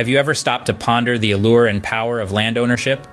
Have you ever stopped to ponder the allure and power of land ownership?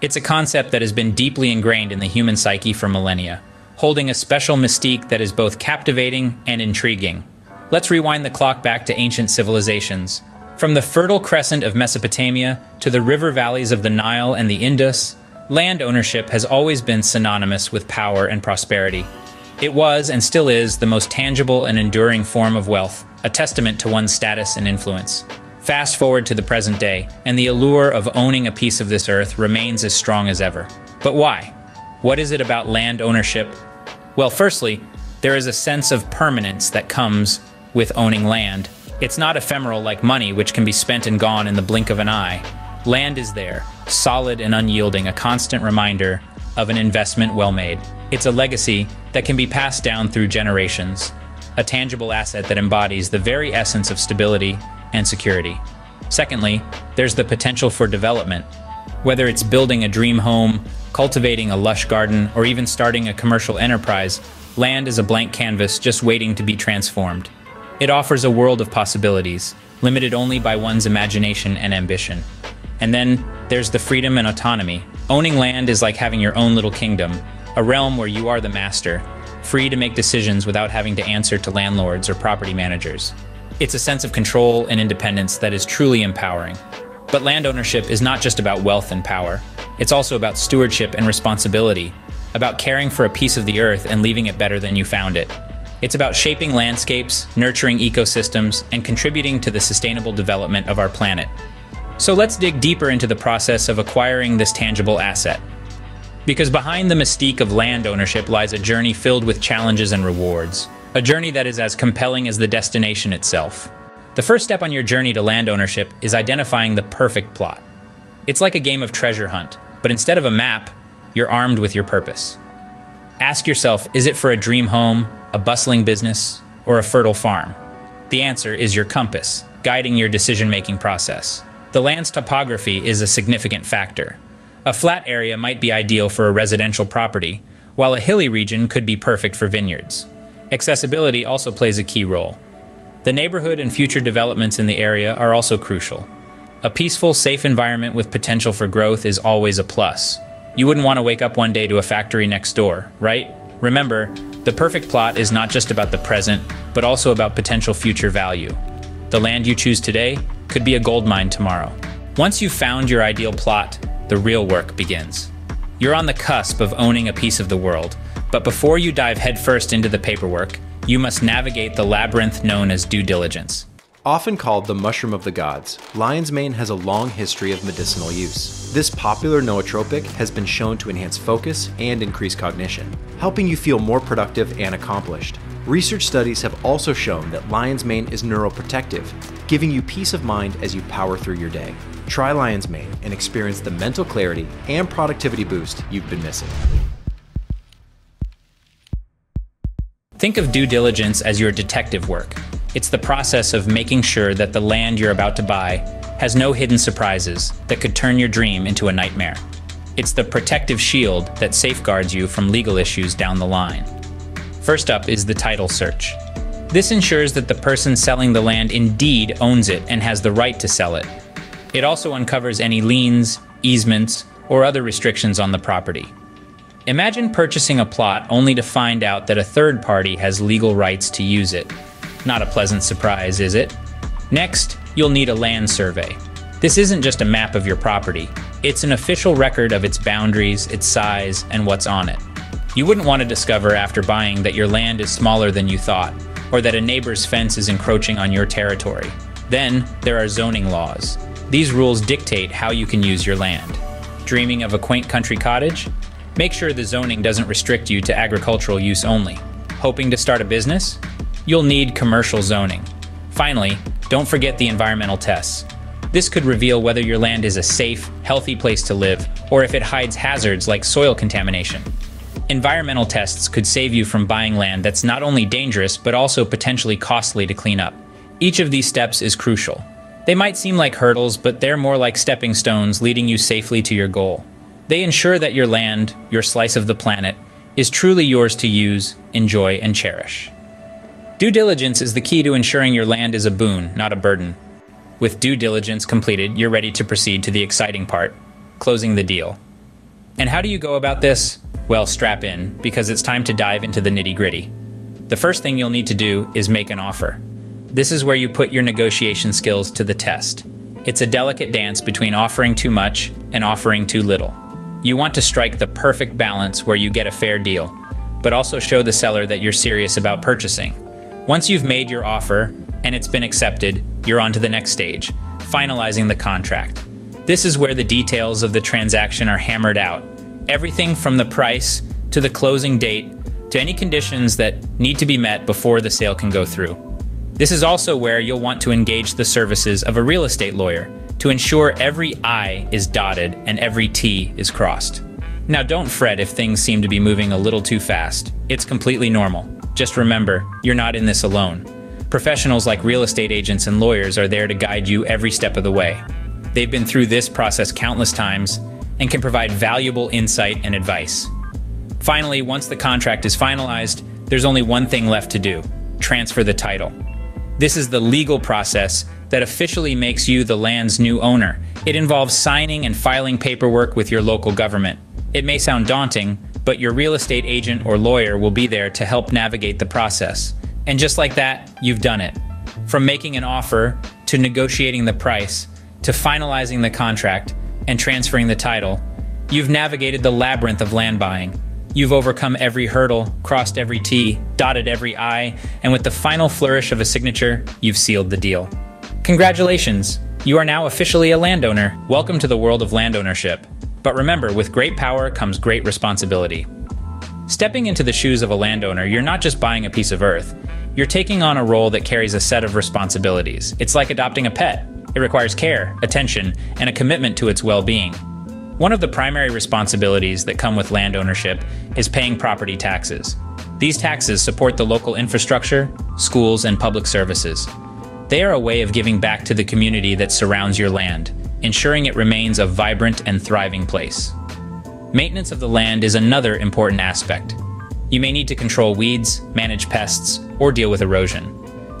It's a concept that has been deeply ingrained in the human psyche for millennia, holding a special mystique that is both captivating and intriguing. Let's rewind the clock back to ancient civilizations. From the Fertile Crescent of Mesopotamia to the river valleys of the Nile and the Indus, land ownership has always been synonymous with power and prosperity. It was, and still is, the most tangible and enduring form of wealth, a testament to one's status and influence. Fast forward to the present day, and the allure of owning a piece of this earth remains as strong as ever. But why? What is it about land ownership? Well, firstly, there is a sense of permanence that comes with owning land. It's not ephemeral like money, which can be spent and gone in the blink of an eye. Land is there, solid and unyielding, a constant reminder of an investment well made. It's a legacy that can be passed down through generations, a tangible asset that embodies the very essence of stability and security. Secondly, there's the potential for development. Whether it's building a dream home, cultivating a lush garden, or even starting a commercial enterprise, land is a blank canvas just waiting to be transformed. It offers a world of possibilities, limited only by one's imagination and ambition. And then there's the freedom and autonomy. Owning land is like having your own little kingdom, a realm where you are the master, free to make decisions without having to answer to landlords or property managers. It's a sense of control and independence that is truly empowering. But land ownership is not just about wealth and power. It's also about stewardship and responsibility, about caring for a piece of the earth and leaving it better than you found it. It's about shaping landscapes, nurturing ecosystems, and contributing to the sustainable development of our planet. So let's dig deeper into the process of acquiring this tangible asset. Because behind the mystique of land ownership lies a journey filled with challenges and rewards, a journey that is as compelling as the destination itself. The first step on your journey to land ownership is identifying the perfect plot. It's like a game of treasure hunt, but instead of a map, you're armed with your purpose. Ask yourself, is it for a dream home, a bustling business, or a fertile farm? The answer is your compass, guiding your decision-making process. The land's topography is a significant factor. A flat area might be ideal for a residential property, while a hilly region could be perfect for vineyards. Accessibility also plays a key role. The neighborhood and future developments in the area are also crucial. A peaceful, safe environment with potential for growth is always a plus. You wouldn't want to wake up one day to a factory next door, right? Remember, the perfect plot is not just about the present, but also about potential future value. The land you choose today could be a gold mine tomorrow. Once you've found your ideal plot, the real work begins. You're on the cusp of owning a piece of the world, but before you dive headfirst into the paperwork, you must navigate the labyrinth known as due diligence. Often called the mushroom of the gods, lion's mane has a long history of medicinal use. This popular nootropic has been shown to enhance focus and increase cognition, helping you feel more productive and accomplished. Research studies have also shown that lion's mane is neuroprotective, giving you peace of mind as you power through your day. Try lion's mane and experience the mental clarity and productivity boost you've been missing. Think of due diligence as your detective work. It's the process of making sure that the land you're about to buy has no hidden surprises that could turn your dream into a nightmare. It's the protective shield that safeguards you from legal issues down the line. First up is the title search. This ensures that the person selling the land indeed owns it and has the right to sell it. It also uncovers any liens, easements, or other restrictions on the property. Imagine purchasing a plot only to find out that a third party has legal rights to use it. Not a pleasant surprise, is it? Next, you'll need a land survey. This isn't just a map of your property. It's an official record of its boundaries, its size, and what's on it. You wouldn't want to discover after buying that your land is smaller than you thought, or that a neighbor's fence is encroaching on your territory. Then, there are zoning laws. These rules dictate how you can use your land. Dreaming of a quaint country cottage? Make sure the zoning doesn't restrict you to agricultural use only. Hoping to start a business? You'll need commercial zoning. Finally, don't forget the environmental tests. This could reveal whether your land is a safe, healthy place to live, or if it hides hazards like soil contamination. Environmental tests could save you from buying land that's not only dangerous, but also potentially costly to clean up. Each of these steps is crucial. They might seem like hurdles, but they're more like stepping stones leading you safely to your goal. They ensure that your land, your slice of the planet, is truly yours to use, enjoy, and cherish. Due diligence is the key to ensuring your land is a boon, not a burden. With due diligence completed, you're ready to proceed to the exciting part, closing the deal. And how do you go about this? Well, strap in, because it's time to dive into the nitty-gritty. The first thing you'll need to do is make an offer. This is where you put your negotiation skills to the test. It's a delicate dance between offering too much and offering too little. You want to strike the perfect balance where you get a fair deal, but also show the seller that you're serious about purchasing. Once you've made your offer and it's been accepted, you're on to the next stage, finalizing the contract. This is where the details of the transaction are hammered out. Everything from the price to the closing date to any conditions that need to be met before the sale can go through. This is also where you'll want to engage the services of a real estate lawyer to ensure every I is dotted and every T is crossed. Now, don't fret if things seem to be moving a little too fast. It's completely normal. Just remember, you're not in this alone. Professionals like real estate agents and lawyers are there to guide you every step of the way. They've been through this process countless times and can provide valuable insight and advice. Finally, once the contract is finalized, there's only one thing left to do: transfer the title. This is the legal process that officially makes you the land's new owner. It involves signing and filing paperwork with your local government. It may sound daunting, but your real estate agent or lawyer will be there to help navigate the process. And just like that, you've done it. From making an offer, to negotiating the price, to finalizing the contract, and transferring the title, you've navigated the labyrinth of land buying. You've overcome every hurdle, crossed every T, dotted every I, and with the final flourish of a signature, you've sealed the deal. Congratulations! You are now officially a landowner. Welcome to the world of land ownership. But remember, with great power comes great responsibility. Stepping into the shoes of a landowner, you're not just buying a piece of earth. You're taking on a role that carries a set of responsibilities. It's like adopting a pet. It requires care, attention, and a commitment to its well-being. One of the primary responsibilities that come with land ownership is paying property taxes. These taxes support the local infrastructure, schools, and public services. They are a way of giving back to the community that surrounds your land, ensuring it remains a vibrant and thriving place. Maintenance of the land is another important aspect. You may need to control weeds, manage pests, or deal with erosion.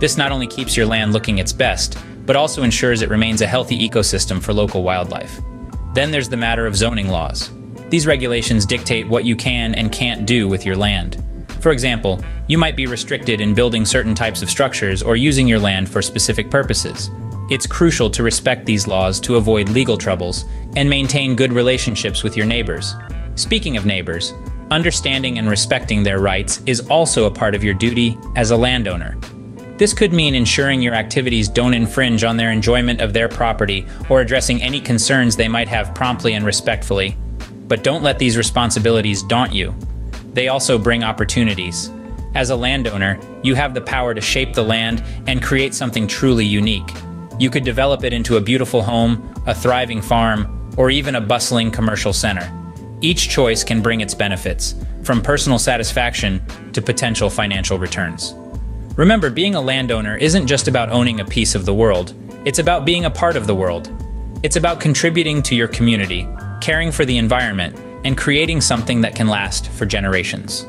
This not only keeps your land looking its best, but also ensures it remains a healthy ecosystem for local wildlife. Then there's the matter of zoning laws. These regulations dictate what you can and can't do with your land. For example, you might be restricted in building certain types of structures or using your land for specific purposes. It's crucial to respect these laws to avoid legal troubles and maintain good relationships with your neighbors. Speaking of neighbors, understanding and respecting their rights is also a part of your duty as a landowner. This could mean ensuring your activities don't infringe on their enjoyment of their property or addressing any concerns they might have promptly and respectfully. But don't let these responsibilities daunt you. They also bring opportunities. As a landowner, you have the power to shape the land and create something truly unique. You could develop it into a beautiful home, a thriving farm, or even a bustling commercial center. Each choice can bring its benefits, from personal satisfaction to potential financial returns. Remember, being a landowner isn't just about owning a piece of the world. It's about being a part of the world. It's about contributing to your community, caring for the environment, and creating something that can last for generations.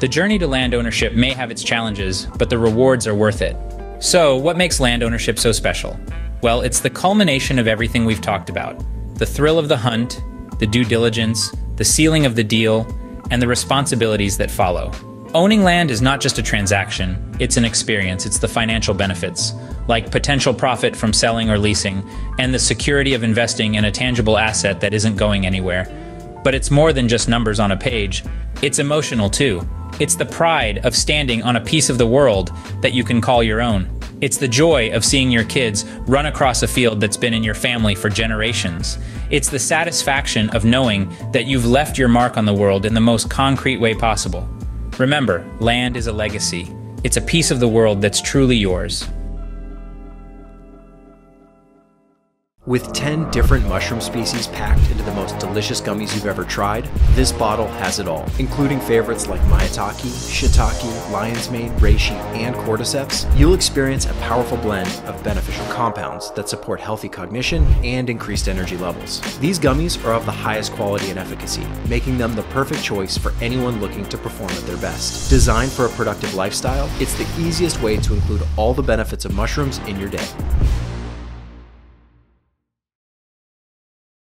The journey to land ownership may have its challenges, but the rewards are worth it. So, what makes land ownership so special? Well, it's the culmination of everything we've talked about: the thrill of the hunt, the due diligence, the sealing of the deal, and the responsibilities that follow. Owning land is not just a transaction, it's an experience. It's the financial benefits, like potential profit from selling or leasing, and the security of investing in a tangible asset that isn't going anywhere. But it's more than just numbers on a page. It's emotional too. It's the pride of standing on a piece of the world that you can call your own. It's the joy of seeing your kids run across a field that's been in your family for generations. It's the satisfaction of knowing that you've left your mark on the world in the most concrete way possible. Remember, land is a legacy. It's a piece of the world that's truly yours. With 10 different mushroom species packed into the most delicious gummies you've ever tried, this bottle has it all, including favorites like maitake, shiitake, lion's mane, reishi, and cordyceps. You'll experience a powerful blend of beneficial compounds that support healthy cognition and increased energy levels. These gummies are of the highest quality and efficacy, making them the perfect choice for anyone looking to perform at their best. Designed for a productive lifestyle, it's the easiest way to include all the benefits of mushrooms in your day.